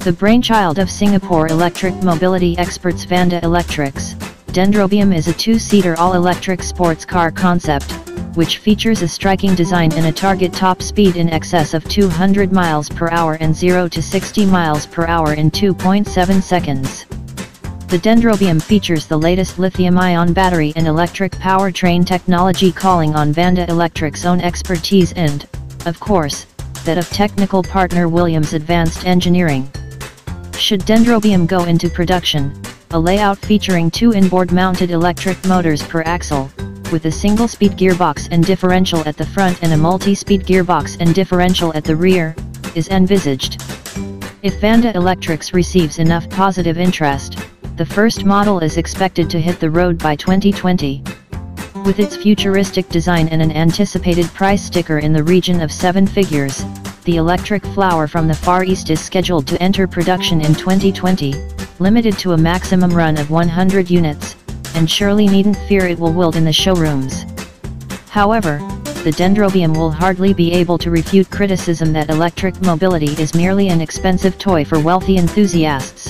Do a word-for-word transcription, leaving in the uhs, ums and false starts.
The brainchild of Singapore electric mobility experts Vanda Electrics, Dendrobium is a two-seater all-electric sports car concept, which features a striking design and a target top speed in excess of two hundred miles per hour and zero to sixty miles per hour in two point seven seconds. The Dendrobium features the latest lithium-ion battery and electric powertrain technology, calling on Vanda Electric's own expertise and, of course, that of technical partner Williams Advanced Engineering. Should Dendrobium go into production, a layout featuring two inboard-mounted electric motors per axle, with a single-speed gearbox and differential at the front and a multi-speed gearbox and differential at the rear, is envisaged. If Vanda Electrics receives enough positive interest, the first model is expected to hit the road by twenty twenty. With its futuristic design and an anticipated price sticker in the region of seven figures, the electric flower from the Far East is scheduled to enter production in twenty twenty, limited to a maximum run of one hundred units, and surely needn't fear it will wilt in the showrooms. However, the Dendrobium will hardly be able to refute criticism that electric mobility is merely an expensive toy for wealthy enthusiasts.